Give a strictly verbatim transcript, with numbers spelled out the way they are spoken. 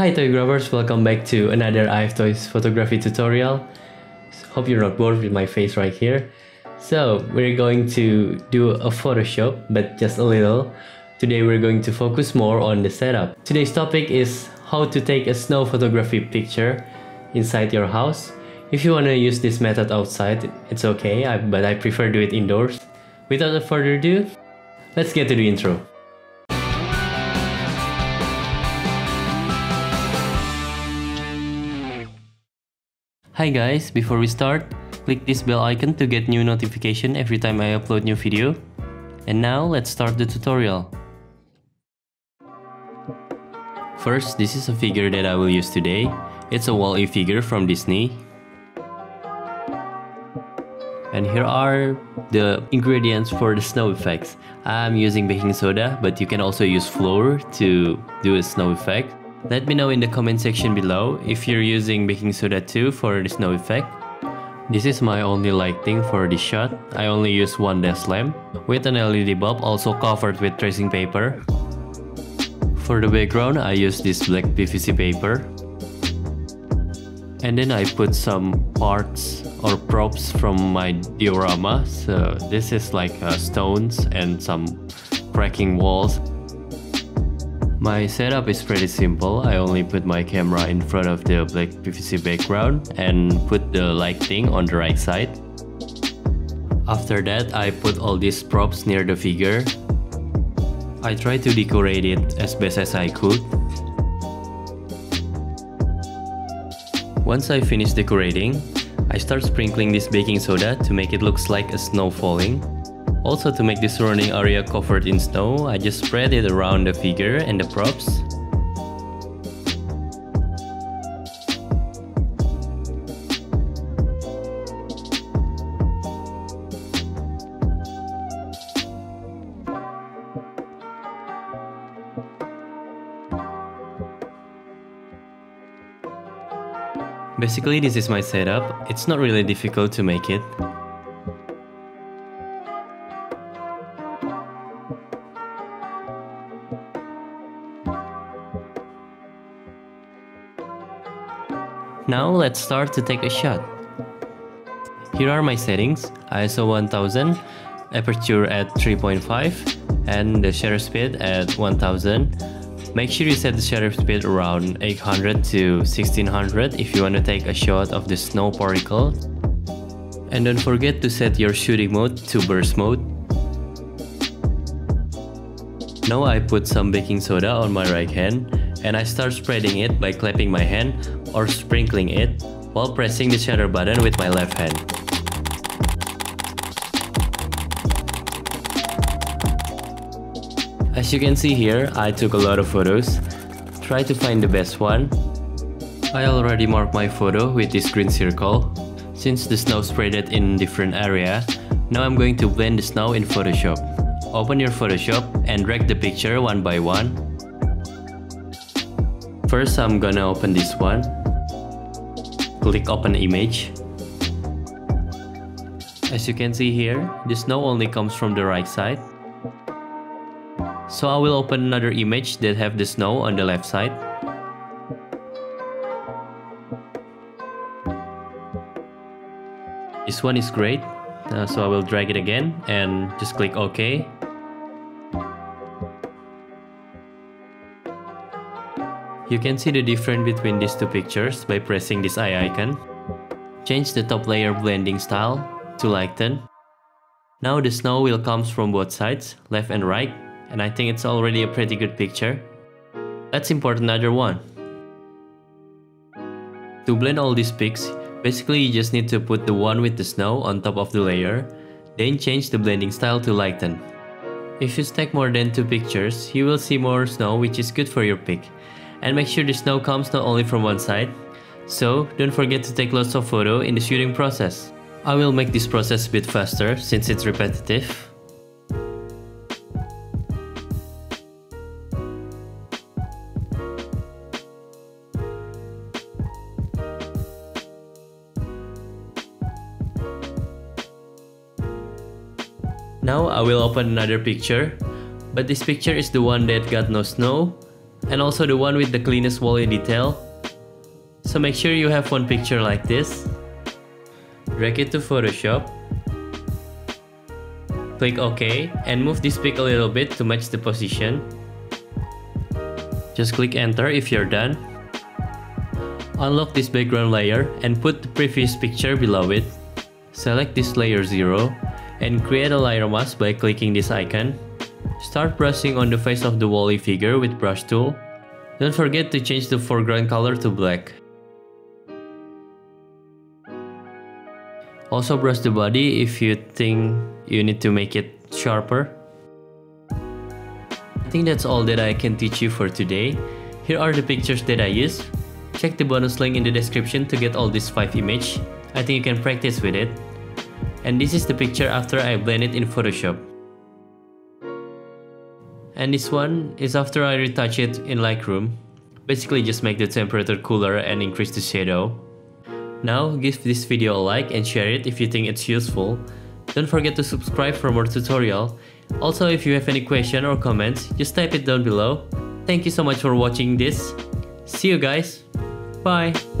Hi toy grabbers, welcome back to another A F Toys photography tutorial. Hope you're not bored with my face right here. So we're going to do a Photoshop, but just a little. Today we're going to focus more on the setup. Today's topic is how to take a snow photography picture inside your house. If you want to use this method outside, it's okay, I, but I prefer do it indoors. Without further ado, let's get to the intro. Hi guys, before we start, click this bell icon to get new notification every time I upload new video. And now let's start the tutorial. First, this is a figure that I will use today. It's a WALL-E figure from Disney. And here are the ingredients for the snow effects. I'm using baking soda, but you can also use flour to do a snow effect. Let me know in the comment section below if you're using baking soda too for the snow effect. This is my only lighting for this shot. I only use one desk lamp with an L E D bulb also covered with tracing paper. For the background, I use this black P V C paper. And then I put some parts or props from my diorama. So this is like uh, stones and some cracking walls. My setup is pretty simple. I only put my camera in front of the black P V C background and put the lighting on the right side. After that, I put all these props near the figure. I try to decorate it as best as I could. Once I finish decorating, I start sprinkling this baking soda to make it look like a snow falling. Also, to make the surrounding area covered in snow, I just spread it around the figure and the props. Basically, this is my setup. It's not really difficult to make it. Now let's start to take a shot. Here are my settings: I S O one thousand, aperture at three point five, and the shutter speed at one thousand. Make sure you set the shutter speed around eight hundred to sixteen hundred if you want to take a shot of the snow particle. And don't forget to set your shooting mode to burst mode. Now I put some baking soda on my right hand, and I start spreading it by clapping my hand or sprinkling it while pressing the shutter button with my left hand. As you can see here, I took a lot of photos. Try to find the best one. I already marked my photo with this green circle. Since the snow spreaded in different area, now I'm going to blend the snow in Photoshop. Open your Photoshop and drag the picture one by one. First, I'm gonna open this one. Click open image. As you can see here, the snow only comes from the right side. So I will open another image that have the snow on the left side. This one is great, uh, so I will drag it again and just click OK. You can see the difference between these two pictures by pressing this eye icon. Change the top layer blending style to lighten. Now the snow will come from both sides, left and right, and I think it's already a pretty good picture. Let's import another one. To blend all these pics, basically you just need to put the one with the snow on top of the layer, then change the blending style to lighten. If you stack more than two pictures, you will see more snow, which is good for your pic. And make sure the snow comes not only from one side. So don't forget to take lots of photos in the shooting process. I will make this process a bit faster since it's repetitive. Now I will open another picture, but this picture is the one that got no snow. and also the one with the cleanest W A L L-E detail. So make sure you have one picture like this. Drag it to Photoshop. Click OK and move this pic a little bit to match the position. Just click enter if you're done. Unlock this background layer and put the previous picture below it. Select this layer zero and create a layer mask by clicking this icon. Start brushing on the face of the W A L L-E figure with brush tool. Don't forget to change the foreground color to black. Also brush the body if you think you need to make it sharper. I think that's all that I can teach you for today. Here are the pictures that I used. Check the bonus link in the description to get all these five images. I think you can practice with it. And this is the picture after I blend it in Photoshop. And this one is after I retouch it in Lightroom. Basically just make the temperature cooler and increase the shadow. Now give this video a like and share it if you think it's useful. Don't forget to subscribe for more tutorial. Also if you have any question or comments, just type it down below. Thank you so much for watching this. See you guys. Bye.